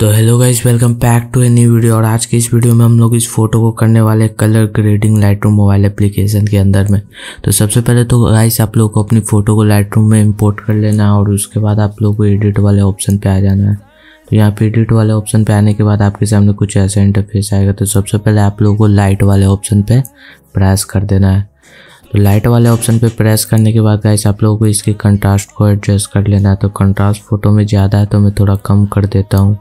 तो hello guys, welcome back to a new video. और आज की इस वीडियो में हम लोग इस फोटो को करने वाले colour grading Lightroom mobile application के अंदर में। तो सबसे पहले तो गाइस आप लोग को अपनी फ़ोटो को लाइटरूम में इंपोर्ट कर लेना है और उसके बाद आप लोग को एडिट वाले ऑप्शन पे आ जाना है। तो यहाँ पे एडिट वाले ऑप्शन पे आने के बाद आपके सामने कुछ ऐसा इंटरफेस आएगा। तो सबसे पहले आप लोग को लाइट वाले ऑप्शन पे प्रेस कर देना है। तो लाइट वाले ऑप्शन पे प्रेस करने के बाद गाइस आप लोगों को इसके कंट्रास्ट को एडजस्ट कर लेना है। तो कंट्रास्ट फ़ोटो में ज़्यादा है तो मैं थोड़ा कम कर देता हूँ।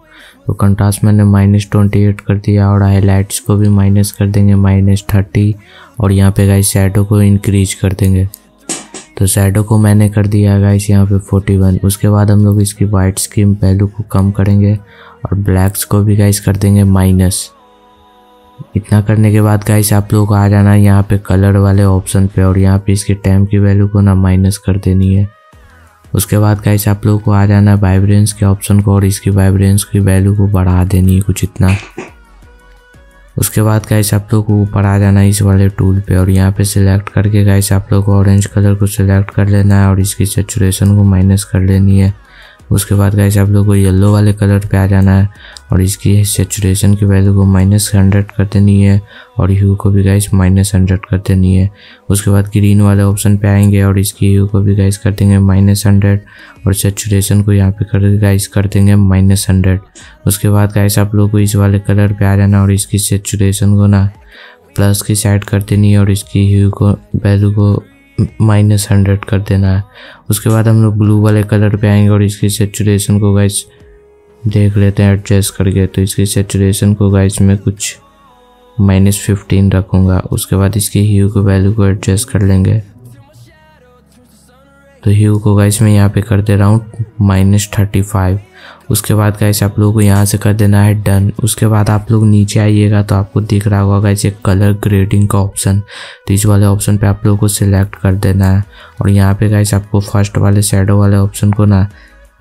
तो कंट्रास्ट मैंने -28 कर दिया और हाईलाइट्स को भी माइनस कर देंगे -30। और यहाँ पे गाइस शैडो को इंक्रीज कर देंगे। तो शैडो को मैंने कर दिया गाइस यहाँ पे 41। उसके बाद हम लोग इसकी वाइट स्कीम वैल्यू को कम करेंगे और ब्लैक्स को भी गाइस कर देंगे माइनस। इतना करने के बाद गाइस आप लोग आ जाना है यहाँ पे कलर वाले ऑप्शन पे और यहाँ पे इसके टाइम की वैल्यू को ना माइनस कर देनी है। उसके बाद गाइस आप लोग को आ जाना है वाइब्रेंस के ऑप्शन को और इसकी वाइब्रेंस की वैल्यू को बढ़ा देनी है कुछ इतना। उसके बाद गाइस आप लोग को ऊपर आ जाना है इस वाले टूल पे और यहाँ पे सिलेक्ट करके गाइस आप लोग को ऑरेंज कलर को सिलेक्ट कर लेना है और इसकी सैचुरेशन को माइनस कर लेनी है। उसके बाद गाइस आप लोग को येलो वाले कलर पे आ जाना है और इसकी सैचुरेशन की वैल्यू को -100 कर देनी है और ह्यू को भी गाइस -100 कर देनी है। उसके बाद ग्रीन वाले ऑप्शन पे आएंगे और इसकी ह्यू को भी गाइस कर देंगे -100 और सैचुरेशन को यहाँ पे गाइस कर देंगे -100। उसके बाद गाइस आप लोग को इस वाले कलर पे आ जाना और इसकी सैचुरेशन को ना प्लस की साइड कर देनी है और इसकी ह्यू को वैल्यू को -100 कर देना है। उसके बाद हम लोग ब्लू वाले कलर पे आएंगे और इसकी सैचुरेशन को गाइस देख लेते हैं एडजस्ट करके। तो इसकी सैचुरेशन को गाइस मैं कुछ -15 रखूँगा। उसके बाद इसकी ह्यू को वैल्यू को एडजस्ट कर लेंगे। तो ह्यू को गाइस मैं यहाँ पे कर दे रहा हूँ -35। उसके बाद गाइस आप लोगों को यहाँ से कर देना है डन। उसके बाद आप लोग नीचे आइएगा तो आपको दिख रहा होगा गाइस ये कलर ग्रेडिंग का ऑप्शन। तो इस वाले ऑप्शन पे आप लोगों को सिलेक्ट कर देना है और यहाँ पे गाइस आपको फर्स्ट वाले शैडो वाले ऑप्शन को ना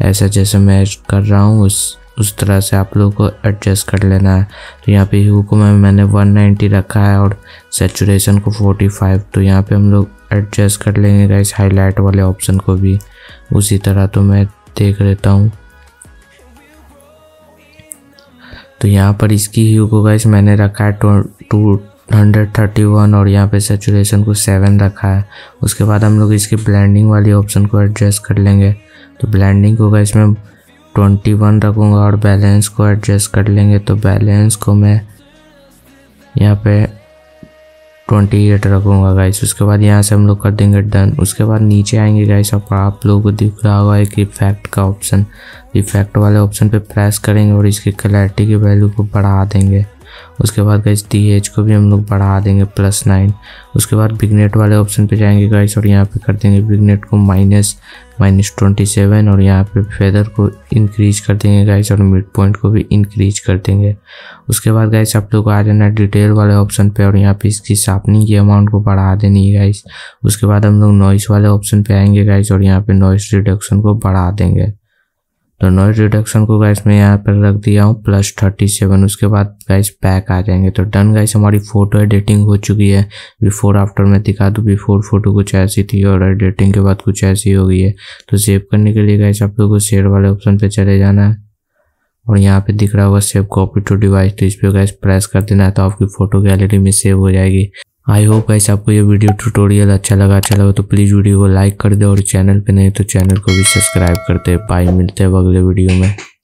ऐसा जैसे मैं कर रहा हूँ उस तरह से आप लोगों को एडजस्ट कर लेना है। तो यहाँ पे ह्यू को मैंने 190 रखा है और सैचुरेशन को 45। तो यहाँ पे हम लोग एडजस्ट कर लेंगे गाइस हाईलाइट वाले ऑप्शन को भी उसी तरह। तो मैं देख लेता हूँ। तो यहाँ पर इसकी ह्यू को गाइस मैंने रखा है 231 और यहाँ पे सैचुरेशन को 7 रखा है। उसके बाद हम लोग इसकी ब्लेंडिंग वाली ऑप्शन को एडजस्ट कर लेंगे। तो ब्लेंडिंग को गाइस मैं 21 रखूँगा और बैलेंस को एडजस्ट कर लेंगे। तो बैलेंस को मैं यहाँ पे 28 रखूँगा गाइस। उसके बाद यहाँ से हम लोग कर देंगे डन। उसके बाद नीचे आएंगे गाइस और आप लोगों को दिख रहा होगा एक इफेक्ट का ऑप्शन। इफेक्ट वाले ऑप्शन पे प्रेस करेंगे और इसकी क्लैरिटी की वैल्यू को बढ़ा देंगे। उसके बाद गाइस TH को भी हम लोग बढ़ा देंगे +9। उसके बाद विग्नेट वाले ऑप्शन पे जाएंगे गाइस और यहाँ पे कर देंगे विग्नेट को -27 और यहाँ पे फेदर को इंक्रीज कर देंगे गाइस और मिड पॉइंट को भी इंक्रीज कर देंगे। उसके बाद गाइस आप लोग आ जाना डिटेल वाले ऑप्शन पे और यहाँ पे इसकी शार्पनिंग की अमाउंट को बढ़ा देनी है गाइस। उसके बाद हम लोग नॉइस वाले ऑप्शन पे आएंगे गाइस और यहाँ पे नॉइस रिडक्शन को बढ़ा देंगे। तो नॉइज रिडक्शन को गाइस मैं यहाँ पर रख दिया हूँ +37। उसके बाद गाइस बैक आ जाएंगे। तो डन गाइस हमारी फ़ोटो एडिटिंग हो चुकी है। बिफोर आफ्टर मैं दिखा दूँ। बिफोर फ़ोटो कुछ ऐसी थी और एडिटिंग के बाद कुछ ऐसी हो गई है। तो सेव करने के लिए गाइस आप लोगों को शेयर वाले ऑप्शन पे चले जाना है और यहाँ पे दिख रहा होगा सेव कॉपी टू डिवाइस। तो इस पर गाइस प्रेस कर देना है तो आपकी फ़ोटो गैलरी में सेव हो जाएगी। आई होप गाइस आपको ये वीडियो ट्यूटोरियल अच्छा लगा तो प्लीज़ वीडियो को लाइक कर दे और चैनल पे नहीं तो चैनल को भी सब्सक्राइब कर दे। बाय, मिलते हैं अगले वीडियो में।